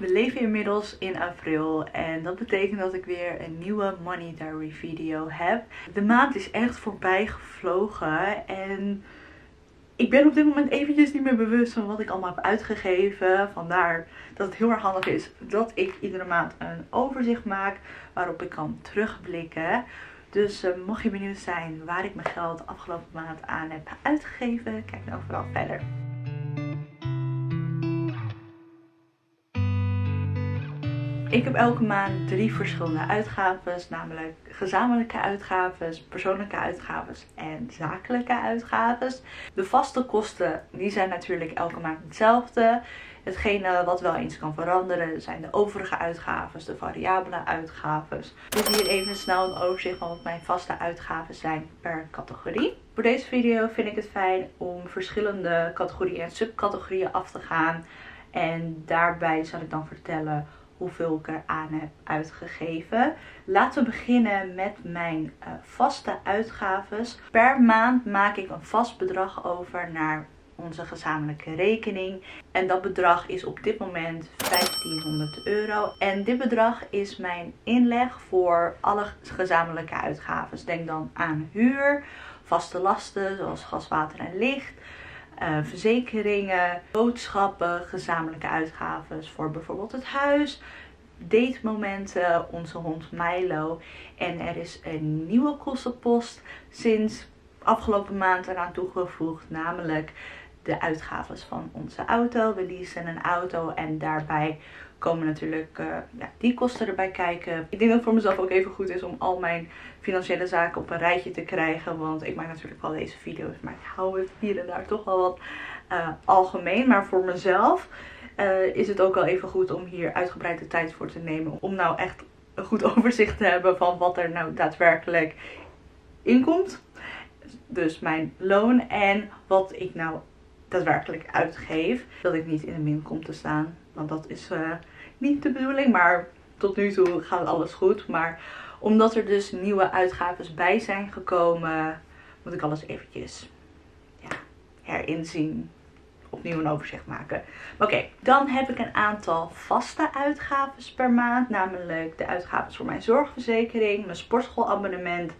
We leven inmiddels in april en dat betekent dat ik weer een nieuwe Money Diary video heb. De maand is echt voorbij gevlogen en ik ben op dit moment eventjes niet meer bewust van wat ik allemaal heb uitgegeven. Vandaar dat het heel erg handig is dat ik iedere maand een overzicht maak waarop ik kan terugblikken. Dus mocht je benieuwd zijn waar ik mijn geld de afgelopen maand aan heb uitgegeven, kijk dan vooral verder. Ik heb elke maand 3 verschillende uitgaven, namelijk gezamenlijke uitgaven, persoonlijke uitgaven en zakelijke uitgaven. De vaste kosten die zijn natuurlijk elke maand hetzelfde. Hetgene wat wel eens kan veranderen zijn de overige uitgaven, de variabele uitgaven. Dus hier even snel een overzicht van wat mijn vaste uitgaven zijn per categorie. Voor deze video vind ik het fijn om verschillende categorieën en subcategorieën af te gaan. En daarbij zal ik dan vertellen hoeveel ik er aan heb uitgegeven. Laten we beginnen met mijn vaste uitgaves. Per maand maak ik een vast bedrag over naar onze gezamenlijke rekening. En dat bedrag is op dit moment €1500. En dit bedrag is mijn inleg voor alle gezamenlijke uitgaven. Denk dan aan huur, vaste lasten zoals gas, water en licht, verzekeringen, boodschappen, gezamenlijke uitgaven voor bijvoorbeeld het huis, datemomenten, onze hond Milo. En er is een nieuwe kostenpost sinds afgelopen maand eraan toegevoegd, namelijk de uitgaven van onze auto. We leasen een auto en daarbij komen natuurlijk die kosten erbij kijken. Ik denk dat het voor mezelf ook even goed is om al mijn financiële zaken op een rijtje te krijgen. Want ik maak natuurlijk wel deze video's, maar ik hou het hier en daar toch wel wat algemeen. Maar voor mezelf is het ook wel even goed om hier uitgebreid de tijd voor te nemen. Om nou echt een goed overzicht te hebben van wat er nou daadwerkelijk inkomt. Dus mijn loon en wat ik nou daadwerkelijk uitgeef. Dat ik niet in de min kom te staan. Want dat is niet de bedoeling. Maar tot nu toe gaat alles goed. Maar omdat er dus nieuwe uitgaven bij zijn gekomen, moet ik alles eventjes herinzien. Opnieuw een overzicht maken. Oké, dan heb ik een aantal vaste uitgaven per maand. Namelijk de uitgaven voor mijn zorgverzekering, mijn sportschoolabonnement,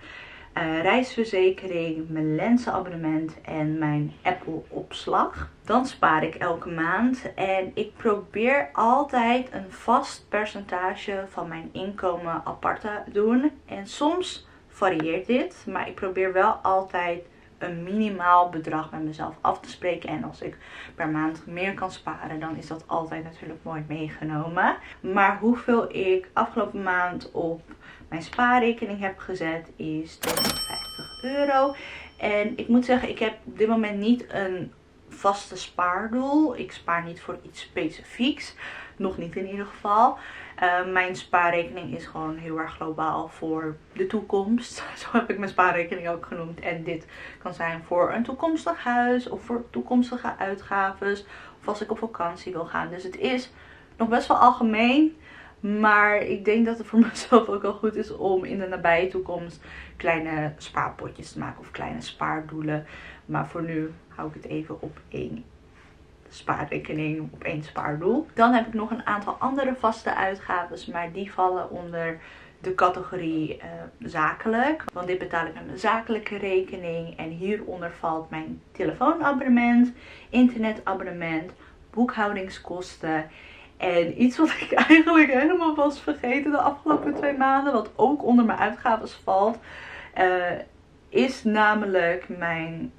reisverzekering, mijn lensenabonnement en mijn Apple opslag. Dan spaar ik elke maand en ik probeer altijd een vast percentage van mijn inkomen apart te doen. En soms varieert dit, maar ik probeer wel altijd een minimaal bedrag met mezelf af te spreken. En als ik per maand meer kan sparen, dan is dat altijd natuurlijk mooi meegenomen. Maar hoeveel ik afgelopen maand op mijn spaarrekening heb gezet is €250. En ik moet zeggen, ik heb op dit moment niet een vaste spaardoel. Ik spaar niet voor iets specifieks. Nog niet in ieder geval. Mijn spaarrekening is gewoon heel erg globaal voor de toekomst. Zo heb ik mijn spaarrekening ook genoemd. En dit kan zijn voor een toekomstig huis of voor toekomstige uitgaven. Of als ik op vakantie wil gaan. Dus het is nog best wel algemeen. Maar ik denk dat het voor mezelf ook wel goed is om in de nabije toekomst kleine spaarpotjes te maken of kleine spaardoelen. Maar voor nu hou ik het even op één spaarrekening, op één spaardoel. Dan heb ik nog een aantal andere vaste uitgaven, maar die vallen onder de categorie zakelijk. Want dit betaal ik met mijn zakelijke rekening en hieronder valt mijn telefoonabonnement, internetabonnement, boekhoudingskosten. En iets wat ik eigenlijk helemaal was vergeten de afgelopen 2 maanden, wat ook onder mijn uitgaves valt, is namelijk mijn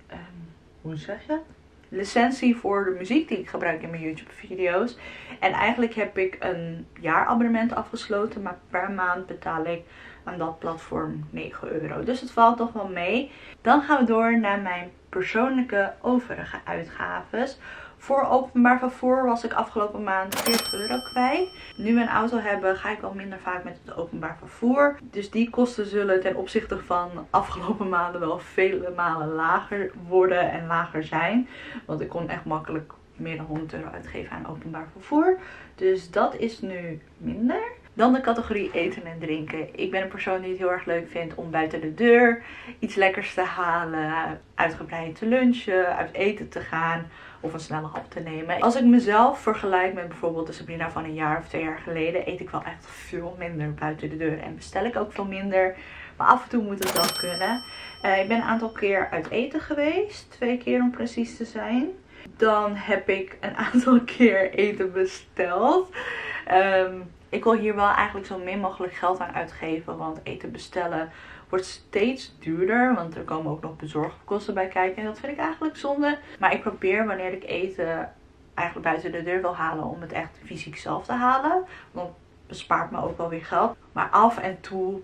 licentie voor de muziek die ik gebruik in mijn YouTube video's. En eigenlijk heb ik een jaarabonnement afgesloten, maar per maand betaal ik aan dat platform €9. Dus het valt toch wel mee. Dan gaan we door naar mijn persoonlijke overige uitgaves. Voor openbaar vervoer was ik afgelopen maand €40 kwijt. Nu we een auto hebben, ga ik wel minder vaak met het openbaar vervoer. Dus die kosten zullen ten opzichte van afgelopen maanden wel vele malen lager worden en lager zijn. Want ik kon echt makkelijk meer dan €100 uitgeven aan openbaar vervoer. Dus dat is nu minder. Dan de categorie eten en drinken. Ik ben een persoon die het heel erg leuk vindt om buiten de deur iets lekkers te halen, uitgebreid te lunchen, uit eten te gaan. of een snelle hap te nemen. Als ik mezelf vergelijk met bijvoorbeeld de Sabrina van een jaar of 2 jaar geleden, eet ik wel echt veel minder buiten de deur. En bestel ik ook veel minder. Maar af en toe moet het wel kunnen. Ik ben een aantal keer uit eten geweest. 2 keer om precies te zijn. Dan heb ik een aantal keer eten besteld. Ik wil hier wel eigenlijk zo min mogelijk geld aan uitgeven. Want eten bestellen wordt steeds duurder. Want er komen ook nog bezorgkosten bij kijken. En dat vind ik eigenlijk zonde. Maar ik probeer wanneer ik eten eigenlijk buiten de deur wil halen. Om het echt fysiek zelf te halen. Want het bespaart me ook wel weer geld. Maar af en toe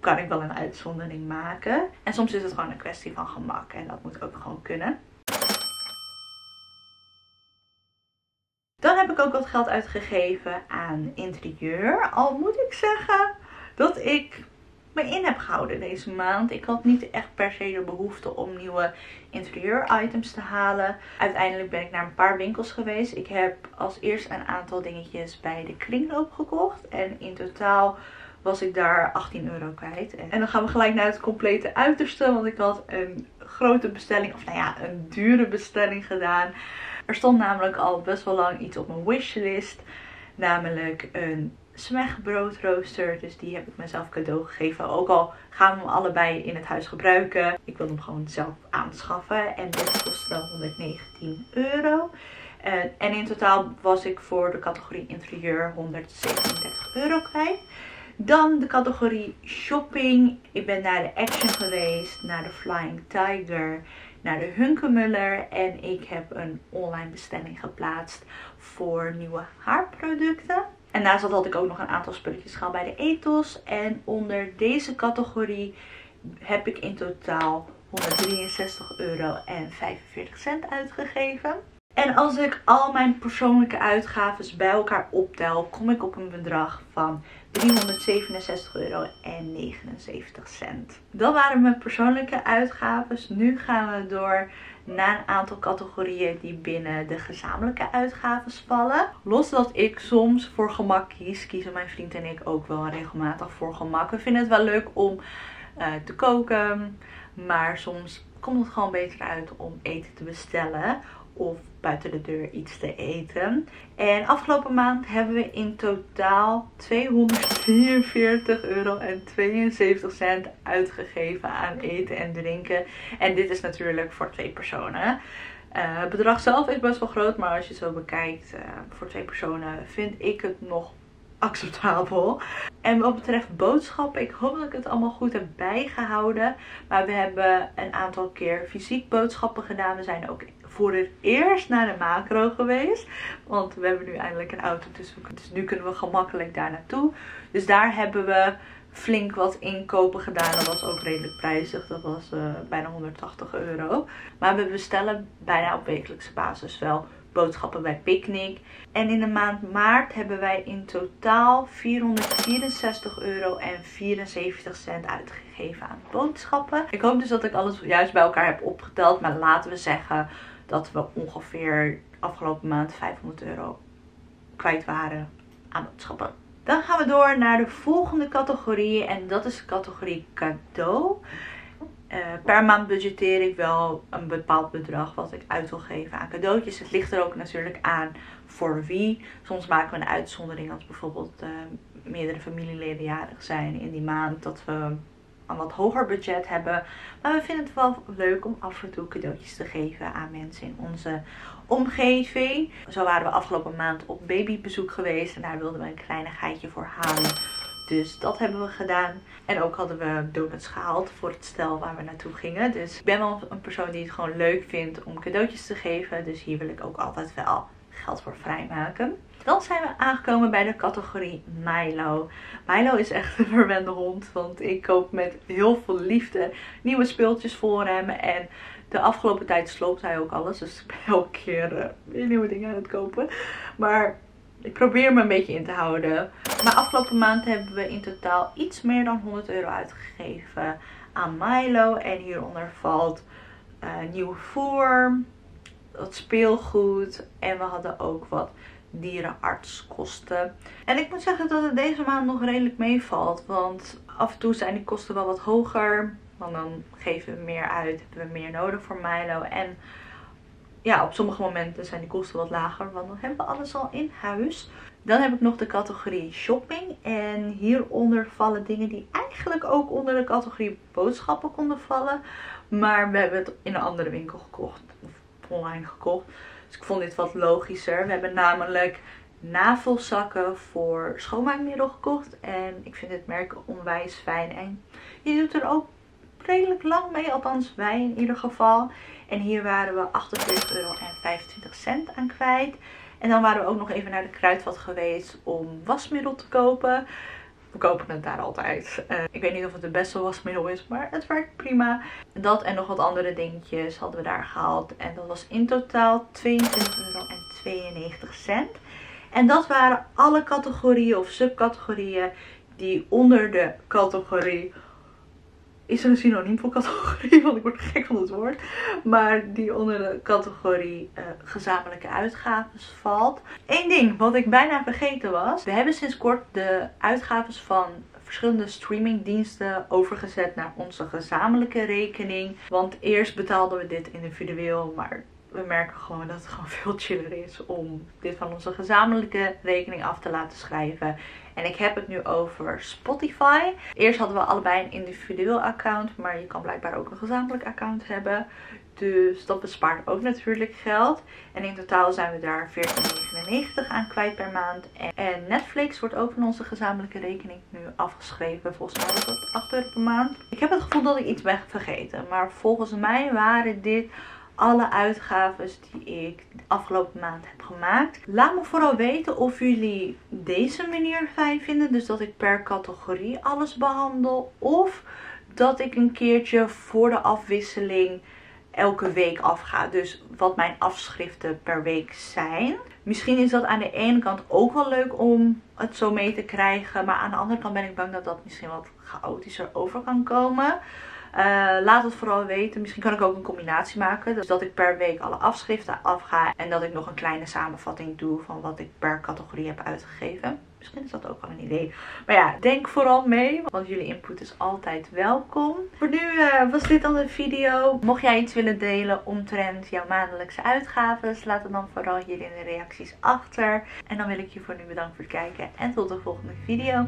kan ik wel een uitzondering maken. En soms is het gewoon een kwestie van gemak. En dat moet ook gewoon kunnen. Dan heb ik ook wat geld uitgegeven aan interieur. Al moet ik zeggen dat ik me in heb gehouden deze maand. Ik had niet echt per se de behoefte om nieuwe interieur items te halen. Uiteindelijk ben ik naar een paar winkels geweest. Ik heb als eerst een aantal dingetjes bij de kringloop gekocht. En in totaal was ik daar 18 euro kwijt. En dan gaan we gelijk naar het complete uiterste. Want ik had een grote bestelling, of nou ja, een dure bestelling gedaan. Er stond namelijk al best wel lang iets op mijn wishlist. Namelijk een Smeg broodrooster. Dus die heb ik mezelf cadeau gegeven. Ook al gaan we hem allebei in het huis gebruiken. Ik wil hem gewoon zelf aanschaffen. En dit kostte 119 euro. En in totaal was ik voor de categorie interieur 137 euro kwijt. Dan de categorie shopping. Ik ben naar de Action geweest, naar de Flying Tiger, naar de Hunkenmuller. En ik heb een online bestelling geplaatst voor nieuwe haarproducten. En naast dat had ik ook nog een aantal spulletjes gehaald bij de Ethos. En onder deze categorie heb ik in totaal 163 euro en 45 cent uitgegeven. En als ik al mijn persoonlijke uitgaven bij elkaar optel, kom ik op een bedrag van 367 euro en 79 cent. Dat waren mijn persoonlijke uitgaven. Nu gaan we door naar een aantal categorieën die binnen de gezamenlijke uitgaven vallen. Los dat ik soms voor gemak kies, kiezen mijn vriend en ik ook wel regelmatig voor gemak. We vinden het wel leuk om te koken, maar soms komt het gewoon beter uit om eten te bestellen of buiten de deur iets te eten. En afgelopen maand hebben we in totaal 243 euro en 72 cent uitgegeven aan eten en drinken. En dit is natuurlijk voor 2 personen. Het bedrag zelf is best wel groot, maar als je het zo bekijkt, voor 2 personen vind ik het nog acceptabel. En wat betreft boodschappen, ik hoop dat ik het allemaal goed heb bijgehouden. Maar we hebben een aantal keer fysiek boodschappen gedaan. We zijn ook voor het eerst naar de Makro geweest. Want we hebben nu eindelijk een auto. Dus nu kunnen we gemakkelijk daar naartoe. Dus daar hebben we flink wat inkopen gedaan. Dat was ook redelijk prijzig. Dat was bijna 180 euro. Maar we bestellen bijna op wekelijkse basis wel boodschappen bij Picnic. En in de maand maart hebben wij in totaal 464 euro en 74 cent uitgegeven aan boodschappen. Ik hoop dus dat ik alles juist bij elkaar heb opgeteld. Maar laten we zeggen dat we ongeveer afgelopen maand 500 euro kwijt waren aan boodschappen. Dan gaan we door naar de volgende categorie. En dat is de categorie cadeau. Per maand budgetteer ik wel een bepaald bedrag wat ik uit wil geven aan cadeautjes. Het ligt er ook natuurlijk aan voor wie. Soms maken we een uitzondering als bijvoorbeeld meerdere familieleden jarig zijn in die maand. Dat we een wat hoger budget hebben. Maar we vinden het wel leuk om af en toe cadeautjes te geven aan mensen in onze omgeving. Zo waren we afgelopen maand op babybezoek geweest. En daar wilden we een kleinigheidje voor halen. Dus dat hebben we gedaan. En ook hadden we donuts gehaald voor het stel waar we naartoe gingen. Dus ik ben wel een persoon die het gewoon leuk vindt om cadeautjes te geven. Dus hier wil ik ook altijd wel geld voor vrijmaken. Dan zijn we aangekomen bij de categorie Milo. Milo is echt een verwende hond. Want ik koop met heel veel liefde nieuwe speeltjes voor hem. En de afgelopen tijd sloopt hij ook alles. Dus ik ben elke keer weer nieuwe dingen aan het kopen. Maar ik probeer me een beetje in te houden. Maar afgelopen maand hebben we in totaal iets meer dan 100 euro uitgegeven aan Milo. En hieronder valt nieuw voer, wat speelgoed. En we hadden ook wat dierenartskosten. En ik moet zeggen dat het deze maand nog redelijk meevalt. Want af en toe zijn die kosten wel wat hoger. Want dan geven we meer uit, hebben we meer nodig voor Milo. En ja, op sommige momenten zijn die kosten wat lager, want dan hebben we alles al in huis. Dan heb ik nog de categorie shopping. En hieronder vallen dingen die eigenlijk ook onder de categorie boodschappen konden vallen. Maar we hebben het in een andere winkel gekocht. Of online gekocht. Dus ik vond dit wat logischer. We hebben namelijk navelzakken voor schoonmaakmiddel gekocht. En ik vind dit merk onwijs fijn. En je doet er ook redelijk lang mee. Althans wij in ieder geval. En hier waren we €48,25 aan kwijt. En dan waren we ook nog even naar de Kruidvat geweest om wasmiddel te kopen. We kopen het daar altijd. Ik weet niet of het het beste wasmiddel is, maar het werkt prima. Dat en nog wat andere dingetjes hadden we daar gehaald. En dat was in totaal €22,92. En dat waren alle categorieën of subcategorieën die onder de categorie... Is er een synoniem voor categorie? Want ik word gek van het woord. Maar die onder de categorie gezamenlijke uitgaves valt. Eén ding wat ik bijna vergeten was. We hebben sinds kort de uitgaves van verschillende streamingdiensten overgezet naar onze gezamenlijke rekening. Want eerst betaalden we dit individueel. Maar we merken gewoon dat het gewoon veel chiller is om dit van onze gezamenlijke rekening af te laten schrijven. En ik heb het nu over Spotify. Eerst hadden we allebei een individueel account, maar je kan blijkbaar ook een gezamenlijk account hebben. Dus dat bespaart ook natuurlijk geld. En in totaal zijn we daar €14,99 aan kwijt per maand. En Netflix wordt ook van onze gezamenlijke rekening nu afgeschreven. Volgens mij was dat €8 per maand. Ik heb het gevoel dat ik iets ben vergeten. Maar volgens mij waren dit alle uitgaves die ik de afgelopen maand heb gemaakt. Laat me vooral weten of jullie deze manier fijn vinden. Dus dat ik per categorie alles behandel. Of dat ik een keertje voor de afwisseling elke week afga. Dus wat mijn afschriften per week zijn. Misschien is dat aan de ene kant ook wel leuk om het zo mee te krijgen. Maar aan de andere kant ben ik bang dat dat misschien wat chaotischer over kan komen. Laat het vooral weten. Misschien kan ik ook een combinatie maken. Dus dat ik per week alle afschriften afga. En dat ik nog een kleine samenvatting doe van wat ik per categorie heb uitgegeven. Misschien is dat ook wel een idee. Maar ja, denk vooral mee. Want jullie input is altijd welkom. Voor nu was dit dan de video. Mocht jij iets willen delen omtrent jouw maandelijkse uitgaves, laat het dan vooral hier in de reacties achter. En dan wil ik je voor nu bedanken voor het kijken. En tot de volgende video.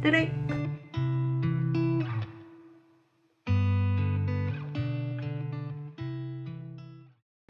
Doei doei!